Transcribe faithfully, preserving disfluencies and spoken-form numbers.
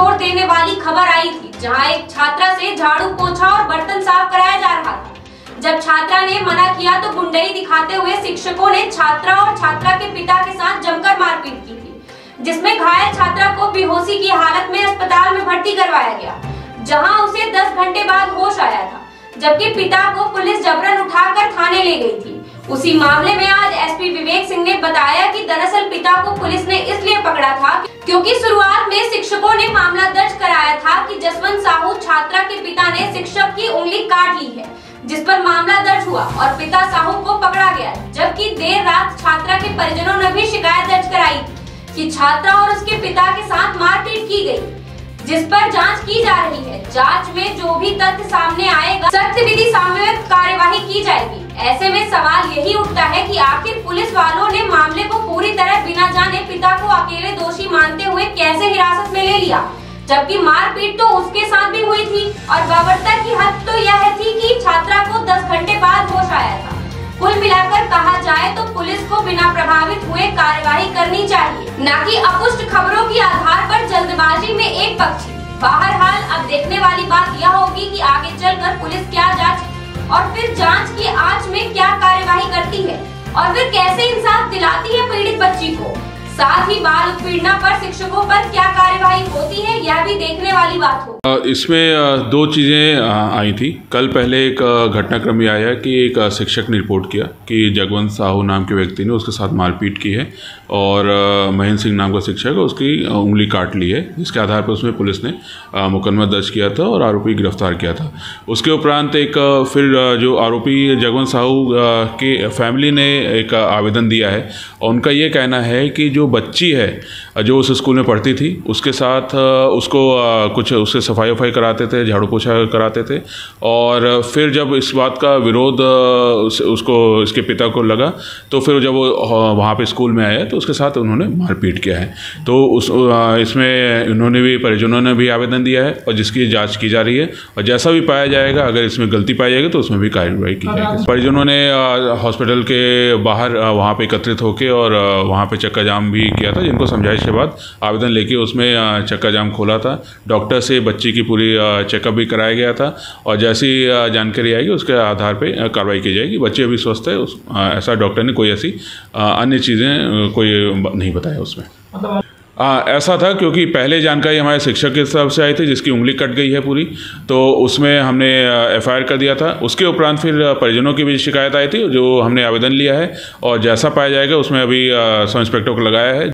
झकझोर देने वाली खबर आई थी, जहां एक छात्रा से झाड़ू पोछा और बर्तन साफ कराया जा रहा था। जब छात्रा ने मना किया तो गुंडई दिखाते हुए शिक्षकों ने छात्रा और छात्रा के पिता के साथ जमकर मारपीट की थी, जिसमें घायल छात्रा को बेहोशी की हालत में अस्पताल में भर्ती करवाया गया, जहाँ उसे दस घंटे बाद होश आया था, जबकि पिता को पुलिस जबरन उठाकर थाने ले गई थी। उसी मामले में आज एसपी विवेक सिंह ने बताया कि दरअसल पिता को पुलिस ने इसलिए पकड़ा था क्योंकि शुरुआत में शिक्षकों ने मामला दर्ज कराया था कि जसवंत साहू छात्रा के पिता ने शिक्षक की उंगली काट ली है, जिस पर मामला दर्ज हुआ और पिता साहू को पकड़ा गया। जबकि देर रात छात्रा के परिजनों ने भी शिकायत दर्ज कराई कि छात्रा और उसके पिता के साथ मारपीट की गयी, जिस पर जांच की जा रही है। जांच में जो भी तथ्य सामने आएगा सख्त विधि सामूहिक कार्यवाही की जाएगी। ऐसे में सवाल यही उठता है कि आखिर पुलिस वालों ने मामले को पूरी तरह बिना जाने पिता को अकेले दोषी मानते हुए कैसे हिरासत में ले लिया, जबकि मारपीट तो उसके साथ भी हुई थी। और बावरता की हद तो यह थी कि छात्रा को दस घंटे बाद होश आया था। कुल मिलाकर कहा जाए तो पुलिस को बिना प्रभावित हुए कार्यवाही करनी चाहिए, न कि अपुष्ट खबरों के आधार पर जल्दबाजी में एक पक्षी। बहरहाल अब देखने वाली बात यह होगी कि आगे चलकर पुलिस क्या जांच और फिर जांच के आंच में क्या कार्यवाही करती है और फिर कैसे इंसाफ दिलाती है पीड़ित बच्ची को। साथ ही बाल उत्पीड़न पर शिक्षकों पर क्या कार्यवाही होती है यह भी देखने वाली बात हो। इसमें दो चीज़ें आई थी। कल पहले एक घटनाक्रम यह आया कि एक शिक्षक ने रिपोर्ट किया कि जगवंत साहू नाम के व्यक्ति ने उसके साथ मारपीट की है और महेंद्र सिंह नाम का शिक्षक उसकी उंगली काट ली है, जिसके आधार पर उसमें पुलिस ने मुकदमा दर्ज किया था और आरोपी गिरफ्तार किया था। उसके उपरांत एक फिर जो आरोपी जगवंत साहू के फैमिली ने एक आवेदन दिया है और उनका ये कहना है कि जो बच्ची है जो उस स्कूल में पढ़ती थी उसके साथ उसको कुछ उससे सफाई वफाई कराते थे, झाड़ू पोछा कराते थे और फिर जब इस बात का विरोध उसको इसके पिता को लगा तो फिर जब वो वहाँ पे स्कूल में आया तो उसके साथ उन्होंने मारपीट किया है। तो उस इसमें इन्होंने भी परिजनों ने भी आवेदन दिया है और जिसकी जाँच की जा रही है और जैसा भी पाया जाएगा, अगर इसमें गलती पाई जाएगी तो उसमें भी कार्रवाई की जाएगी। परिजनों ने हॉस्पिटल के बाहर वहाँ पर एकत्रित होकर और वहाँ पर चक्का जाम भी किया था, जिनको समझाइश के बाद आवेदन लेके उसमें चक्का जाम खोला था। डॉक्टर से बच्ची की पूरी चेकअप भी कराया गया था और जैसी जानकारी आएगी उसके आधार पे कार्रवाई की जाएगी। बच्चे अभी स्वस्थ है, उस ऐसा डॉक्टर ने कोई ऐसी अन्य चीज़ें कोई नहीं बताया उसमें। आ, ऐसा था क्योंकि पहले जानकारी हमारे शिक्षक के तरफ से आई थी जिसकी उंगली कट गई है पूरी, तो उसमें हमने एफ आई आर कर दिया था। उसके उपरांत फिर परिजनों की भी शिकायत आई थी जो हमने आवेदन लिया है और जैसा पाया जाएगा उसमें अभी सब इंस्पेक्टर को लगाया है।